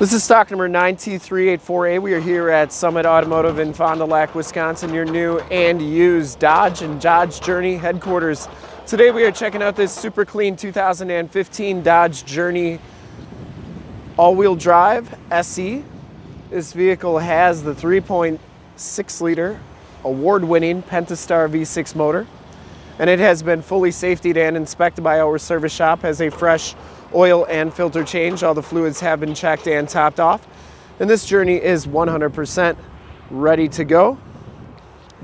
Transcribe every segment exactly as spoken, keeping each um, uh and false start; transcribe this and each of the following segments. This is stock number nine T three eight four A. We are here at Summit Automotive in Fond du Lac, Wisconsin, your new and used Dodge and Dodge Journey headquarters. Today we are checking out this super clean two thousand fifteen Dodge Journey all-wheel drive S E. This vehicle has the three point six liter award-winning Pentastar V six motor, and it has been fully safetied and inspected by our service shop, has a fresh oil and filter change. All the fluids have been checked and topped off, and this Journey is one hundred percent ready to go.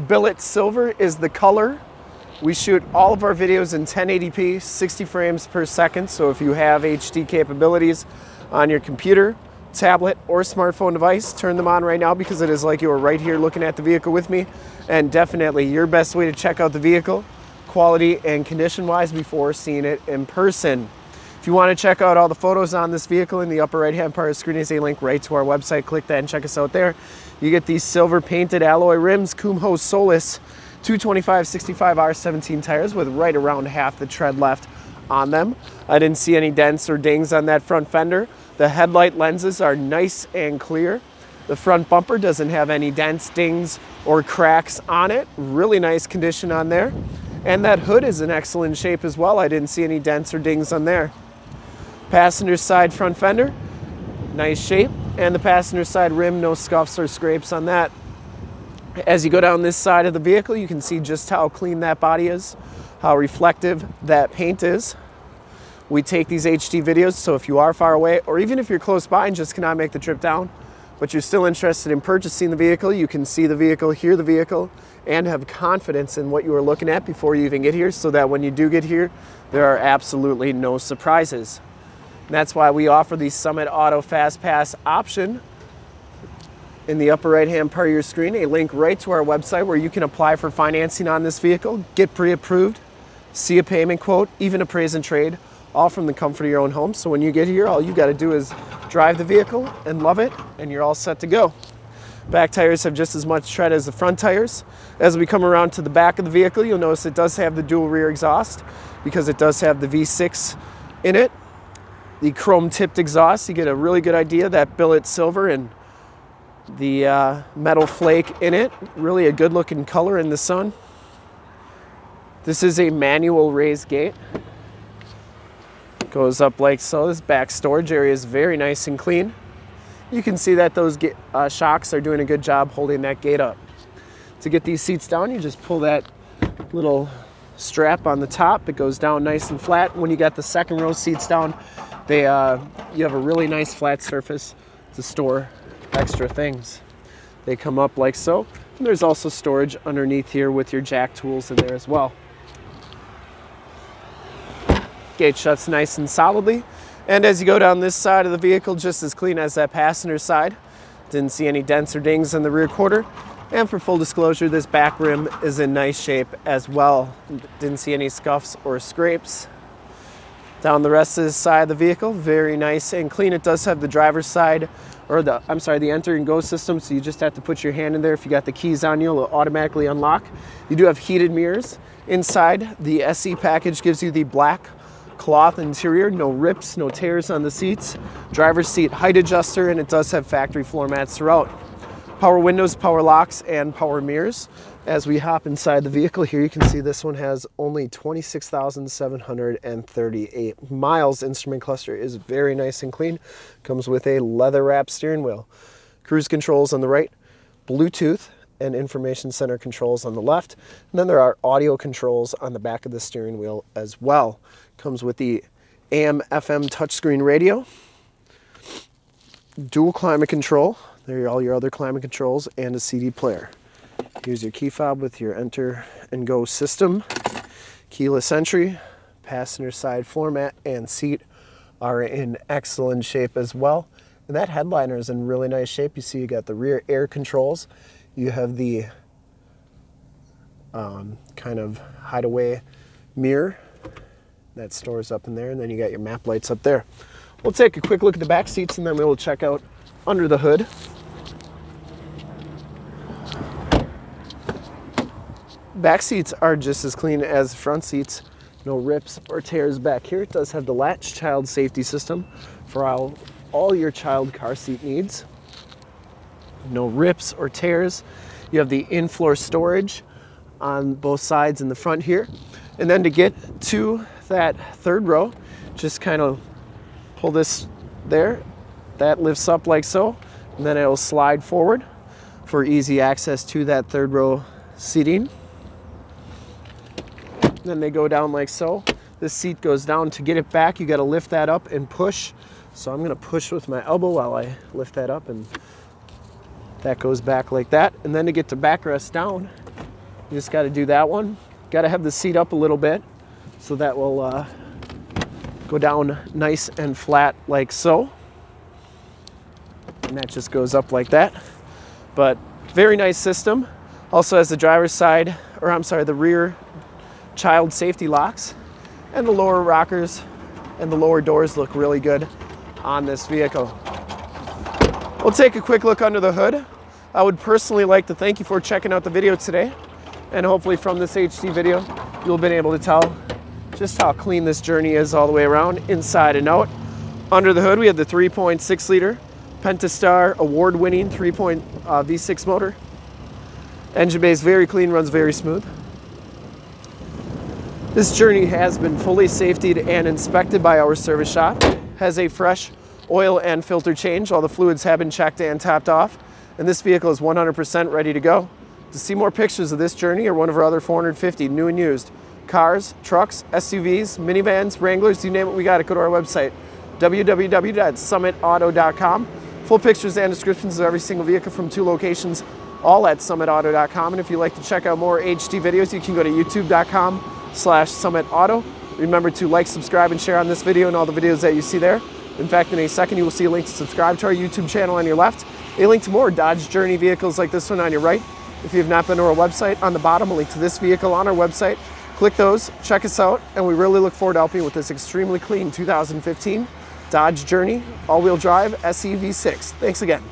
Billet silver is the color. We shoot all of our videos in ten eighty p, sixty frames per second, so if you have H D capabilities on your computer, tablet, or smartphone device, turn them on right now, because it is like you are right here looking at the vehicle with me. And definitely your best way to check out the vehicle, quality and condition wise, before seeing it in person. If you want to check out all the photos on this vehicle, in the upper right hand part of the screen is a link right to our website. Click that and check us out there. You get these silver painted alloy rims, Kumho Solus two twenty-five sixty-five R seventeen tires with right around half the tread left on them. I didn't see any dents or dings on that front fender. The headlight lenses are nice and clear. The front bumper doesn't have any dents, dings, or cracks on it. Really nice condition on there. And that hood is in excellent shape as well. I didn't see any dents or dings on there. Passenger side front fender, nice shape, and the passenger side rim, no scuffs or scrapes on that. As you go down this side of the vehicle, you can see just how clean that body is, how reflective that paint is. We take these H D videos, so if you are far away, or even if you're close by and just cannot make the trip down, but you're still interested in purchasing the vehicle, you can see the vehicle, hear the vehicle, and have confidence in what you are looking at before you even get here, so that when you do get here, there are absolutely no surprises. And that's why we offer the Summit Auto Fast Pass option. In the upper right hand part of your screen, a link right to our website where you can apply for financing on this vehicle, get pre-approved, see a payment quote, even appraise and trade, all from the comfort of your own home. So when you get here, all you got to do is drive the vehicle and love it, and you're all set to go. Back tires have just as much tread as the front tires. As we come around to the back of the vehicle, you'll notice it does have the dual rear exhaust because it does have the V six in it. The chrome tipped exhaust, you get a really good idea, that billet silver and the uh, metal flake in it, really a good looking color in the sun. This is a manual raised gate, goes up like so. This back storage area is very nice and clean. You can see that those uh, shocks are doing a good job holding that gate up. To get these seats down, you just pull that little strap on the top, it goes down nice and flat. When you got the second row seats down, They, uh, you have a really nice flat surface to store extra things. They come up like so. And there's also storage underneath here with your jack tools in there as well. Gate shuts nice and solidly. And as you go down this side of the vehicle, just as clean as that passenger side. Didn't see any dents or dings in the rear quarter. And for full disclosure, this back rim is in nice shape as well. Didn't see any scuffs or scrapes. Down the rest of the side of the vehicle, very nice and clean. It does have the driver's side, or the, I'm sorry, the enter and go system, so you just have to put your hand in there. If you got the keys on you, it'll automatically unlock. You do have heated mirrors. Inside, the S E package gives you the black cloth interior, no rips, no tears on the seats. Driver's seat height adjuster, and it does have factory floor mats throughout. Power windows, power locks, and power mirrors. As we hop inside the vehicle here, you can see this one has only twenty-six thousand seven hundred thirty-eight miles. Instrument cluster is very nice and clean. Comes with a leather-wrapped steering wheel. Cruise controls on the right, Bluetooth and information center controls on the left. And then there are audio controls on the back of the steering wheel as well. Comes with the A M F M touchscreen radio. Dual climate control. There are all your other climate controls and a C D player. Here's your key fob with your enter and go system. Keyless entry, passenger side floor mat and seat are in excellent shape as well. And that headliner is in really nice shape. You see you got the rear air controls. You have the um, kind of hideaway mirror that stores up in there. And then you got your map lights up there. We'll take a quick look at the back seats and then we will check out under the hood. Back seats are just as clean as the front seats. No rips or tears back here. It does have the latch child safety system for all, all your child car seat needs. No rips or tears. You have the in-floor storage on both sides in the front here. And then to get to that third row, just kind of pull this there. That lifts up like so, and then it'll slide forward for easy access to that third row seating. Then they go down like so. This seat goes down. To get it back, you got to lift that up and push. So I'm going to push with my elbow while I lift that up, and that goes back like that. And then to get the backrest down, you just got to do that one. Got to have the seat up a little bit, so that will uh, go down nice and flat like so. And that just goes up like that. But very nice system. Also has the driver's side, or I'm sorry, the rear child safety locks, and the lower rockers and the lower doors look really good on this vehicle. We'll take a quick look under the hood. I would personally like to thank you for checking out the video today, and hopefully from this H D video you'll have been able to tell just how clean this Journey is all the way around, inside and out. Under the hood we have the three point six liter Pentastar award-winning three point V six motor. Engine bay is very clean, runs very smooth. This Journey has been fully safetied and inspected by our service shop. Has a fresh oil and filter change. All the fluids have been checked and topped off, and this vehicle is one hundred percent ready to go. To see more pictures of this Journey or one of our other four hundred fifty new and used cars, trucks, S U Vs, minivans, Wranglers, you name it, we got it. Go to our website, w w w dot summit auto dot com. Full pictures and descriptions of every single vehicle from two locations, all at summit auto dot com. And if you'd like to check out more H D videos, you can go to youtube dot com slash summit auto. Remember to like, subscribe, and share on this video and all the videos that you see there. In fact, in a second, you will see a link to subscribe to our YouTube channel on your left, a link to more Dodge Journey vehicles like this one on your right. If you have not been to our website, on the bottom, a link to this vehicle on our website. Click those, check us out, and we really look forward to helping you with this extremely clean two thousand fifteen Dodge Journey all-wheel drive S E V six. Thanks again.